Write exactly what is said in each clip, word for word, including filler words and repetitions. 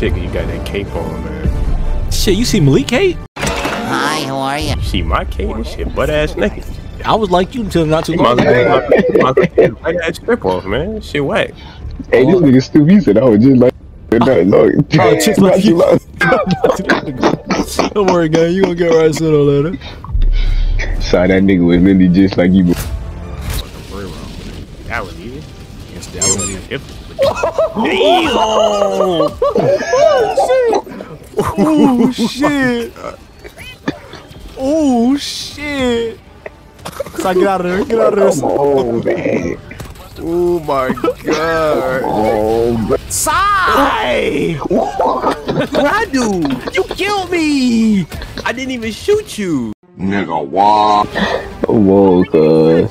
shit, you got that cape on, man. Shit, you see Malik cape? Hi, how are you? See my cape and shit, butt ass naked. I was like you until not too long ago. My butt-ass strip off, man. Shit whack. Hey, this nigga stupid. You said I was just like that. Don't worry, guy. You gonna get right sooner or later. Sorry, that nigga was really just like you. That was easy. Yes, that was easy. Oh shit! Oh shit! So get out of there! Get out of there! Oh man! Oh my god! Oh. Sigh! What did I do? You killed me! I didn't even shoot you. Nigga, wow. Whoa, cuz.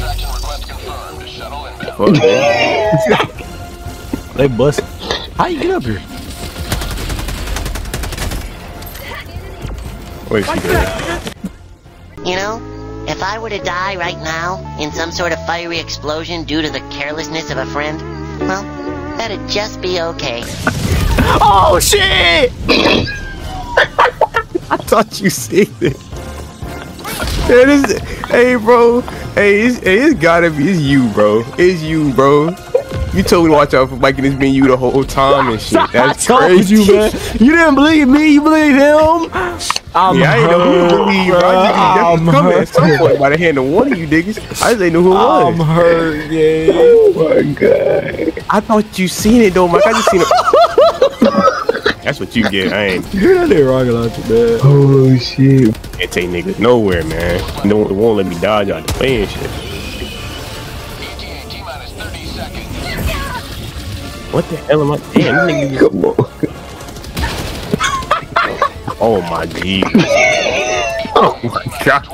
Action request confirmed. Shuttle inbound. They busted. How you get up here? Wait, she did. You know, if I were to die right now in some sort of fiery explosion due to the carelessness of a friend, well, that'd just be okay. Oh shit! I thought you seen it. It is, hey bro, hey it's, it's gotta be, it's you bro, it's you bro. You told me to watch out for Mike and it's been you the whole time and shit. That's crazy, you, man. You didn't believe me, you believed him. I'm yeah, I ain't know who to believe, bro. I just coming at some point by the hand of one of you niggas. I just ain't know who it was. I'm hurt, yeah. Oh my god. I thought you seen it though, Mike. I just seen it. That's what you get. I ain't. Dude, I didn't rock a lot to that. Oh shit. Can't take niggas nowhere, man. No, it won't let me dodge out the plane and shit. What the hell am I? Damn, nigga. Come on. Oh my god. Oh my god.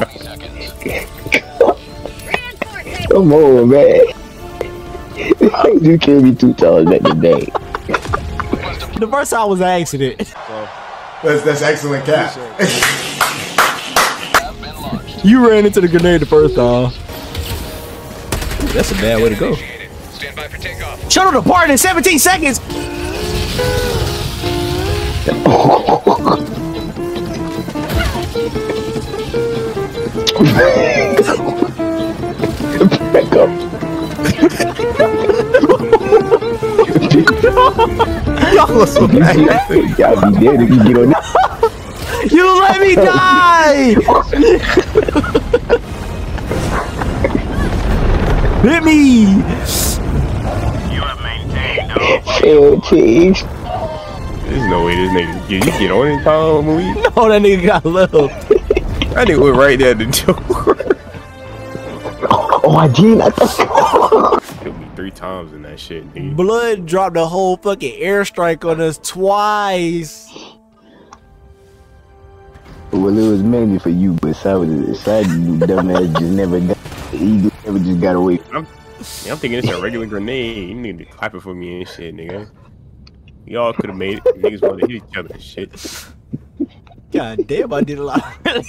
Come on, man. You can't be too tall back today. The first time was an accident. That's, that's excellent cap. You ran into the grenade the first time. Ooh, that's a bad way to go. Stand by for takeoff. Shuttle departed in seventeen seconds. Back up. Y'all are so bad. Y'all be dead if you get on that. You let me die! Hit me! You have maintained no cheese. There's no way this nigga did you get on in time, Malik? No, that nigga got low. That nigga went right there to joke. Oh my jean, I thought. Three times in that shit, nigga. Blood dropped a whole fucking airstrike on us twice. Well, it was mainly for you, but I was excited. You dumbass just never got. You never just got away. I'm, I'm thinking it's a regular grenade. You need to clap it for me and shit, nigga. Y'all could have made it. Niggas wanted to hit each other and shit. God damn, I did a lot.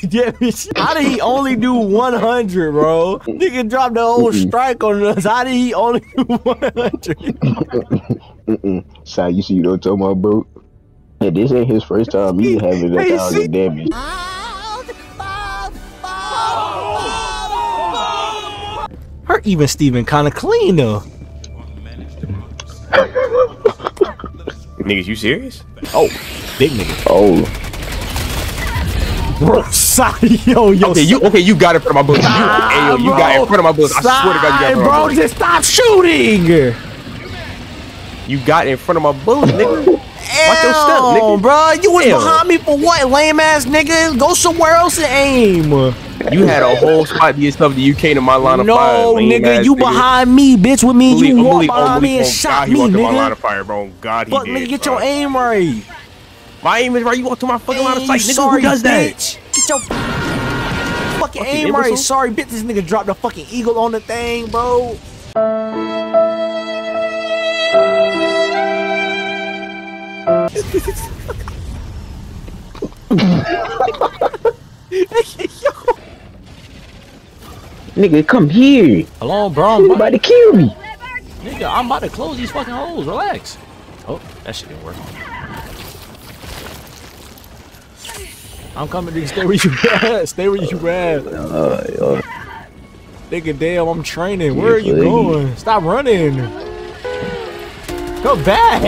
Yeah, how did he only do one hundred, bro? Nigga dropped the whole mm-mm. strike on us. How did he only do one hundred? Mm-mm. Sorry, you see, you don't tell my bro. Yeah, this ain't his first time me having that hey, kind of damage. Her even Steven kind of clean though. Niggas, you serious? Oh, big nigga. Oh. Bro, sorry, yo, yo. Okay, you, okay, you got in front of my bullets. Nah, hey, yo, you bro. Got in front of my bullets. I swear to God, you got in front of my bullets. Bro, just stop shooting. You got in front of my bullets, nigga. Watch your step, nigga. Bro, you was Hell. behind me for what, lame ass nigga? Go somewhere else and aim. You had a whole spot to yourself that you came to my line of no, fire. No, nigga, you nigga. behind me, bitch. With me, Malik, you walked Malik, behind oh, Malik, me and shot God, me, nigga. You walked to my line of fire, bro. God, he Fuck, did, nigga, get bro. your aim right. My aim is right. You walk to my fucking line of sight, nigga. Sorry, who does bitch. that? Get your fucking, fucking aim right. Emerson? Sorry, bitch. This nigga dropped a fucking eagle on the thing, bro. Nigga, come here. Hello, bro. Somebody kill me. nigga, I'm about to close these fucking holes. Relax. Oh, that shit didn't work. I'm coming, nigga. Stay where you at. Stay where you at. Nigga, damn, I'm training. Where are you going? Stop running. Go back.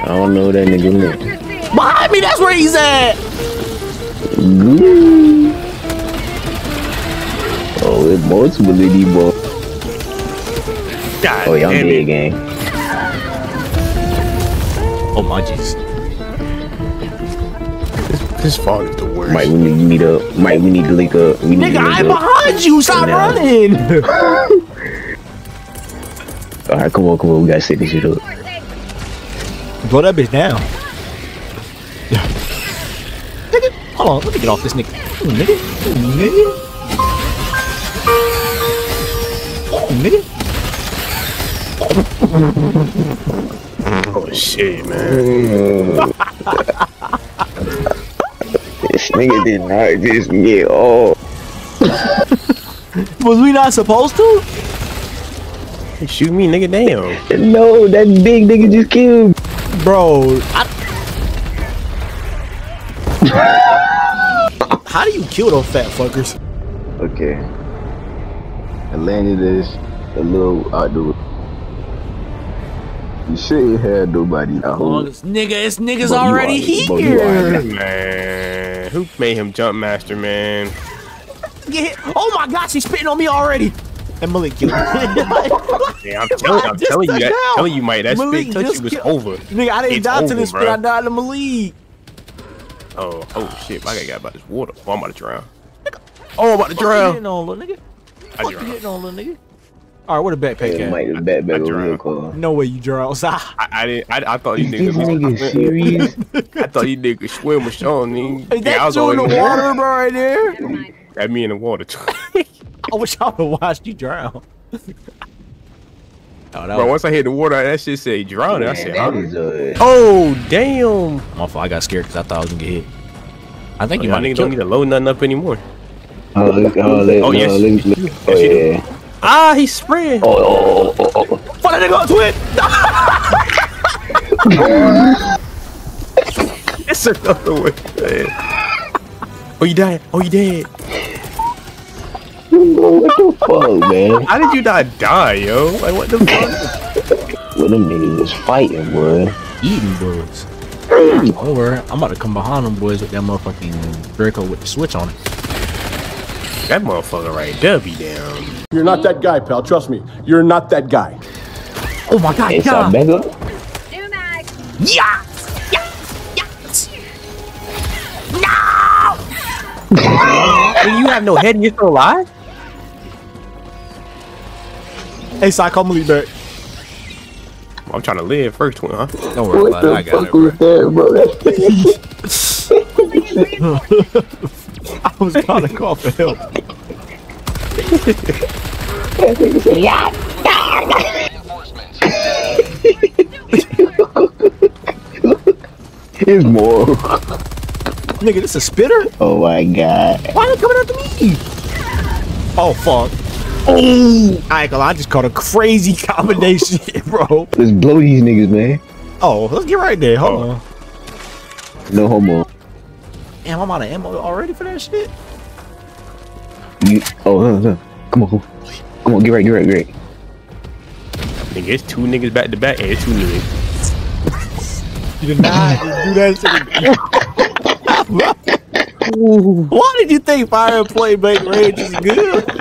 I don't know that nigga. Behind me, that's where he's at. Ooh. Oh, it multiple D ball. God, oh, y'all dead gang. Oh my jeez. This, this fall is the worst. Mike, we need to meet up. Mike, we need to link up. We need Nigga, to I'm up. behind you. Stop now. running. All right, come on, come on. We gotta set this shit up. Blow that bitch down. Nigga, hold on. Let me get off this nigga. Ooh, nigga, Ooh, nigga, Ooh, nigga. Oh shit, man. This nigga did not just get off. Was we not supposed to? Shoot me, nigga, damn. No, that big nigga just killed. Bro, I... How do you kill those fat fuckers? Okay. I landed this a little outdoor. You shouldn't have nobody out. Oh, this nigga, this nigga's but already are, here. Man, who made him jump master, man? Get hit. Oh my God, she's spitting on me already. And Malik killed me. Yeah, I'm telling, I'm telling you, that, telling you, Mike, that Malik spit touch you was over. Nigga, I didn't it's die to this spit. I died to Malik. Oh, oh shit, my guy got about this water. Oh, I'm about to drown. Oh, I'm about to drown. What on, little nigga? I what drowned. You on, little nigga? All right, where the backpack yeah, at? Mike, the backpack I, I no way you drown. I, I didn't. I, I thought you niggas. Nigga serious? I thought you niggas swim with Shawn. Is that you in the water, bro? Right there? That me in the water. I wish I would have watched you drown. Oh, that bro, was... once I hit the water, that shit said drown. Man, I said, I'm... oh damn! My fault. I got scared because I thought I was gonna get hit. I think oh, you might niggas don't need to load nothing up anymore. Oh, look, oh, look, oh yes. Look, look. Oh yeah. Ah, he's spraying. Oh, oh, oh, oh, oh. Fuck that nigga up to it. It's another way. Oh, you died. Oh, you dead. What the fuck, man? How did you not die, yo? Like, what the fuck? Well, them niggas was fighting, boy. Eating, boys. Over. I'm about to come behind them, boys, with that motherfucking Draco with the switch on it. That motherfucker right there be down. You're not that guy, pal. Trust me. You're not that guy. Oh my God. It's yeah. Mega. Yeah. Yeah. Yeah. No. You have no head and you're still alive? Hey, Sai, call Malik back. I'm trying to live first, twin, huh? Don't worry what about it. I got it, bro. That, bro? I was trying to call for help. It's more. Nigga, this a spitter? Oh my God. Why are they coming after me? Oh fuck. Oh, I, I just caught a crazy combination, bro. Let's blow these niggas, man. Oh, let's get right there. Hold on. No homo. Damn, I'm out of ammo already for that shit. You, oh, no, no. Come on, come on, get right, get right, get right. Nigga, it's two niggas back to back, and it's two niggas. You did not do that shit. Why did you think fire and play bait range is good?